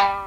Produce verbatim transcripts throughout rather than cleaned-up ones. You're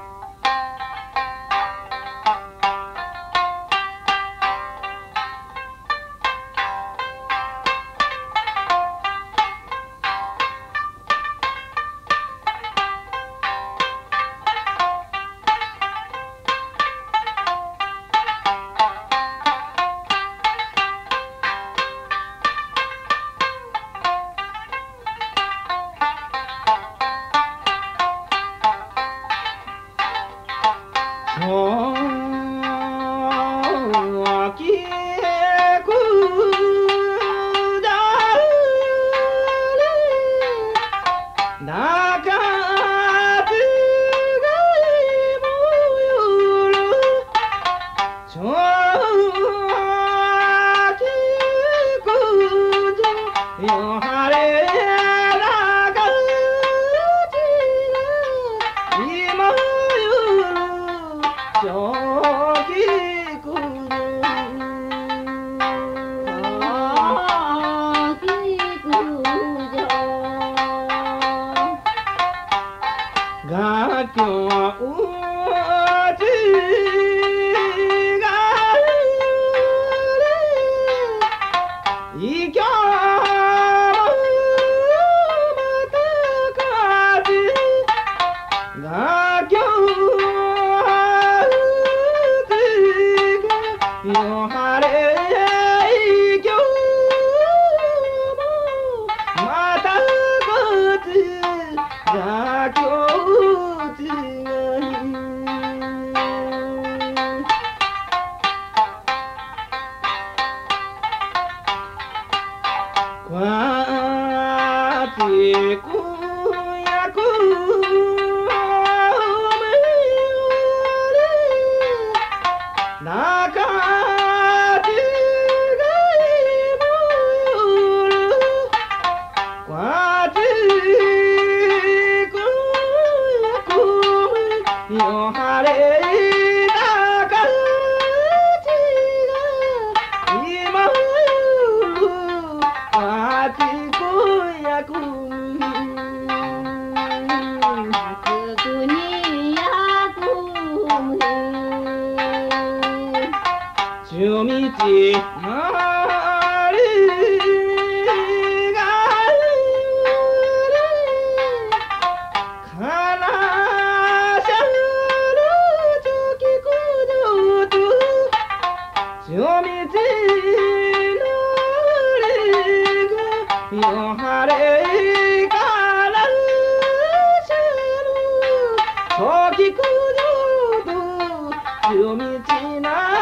my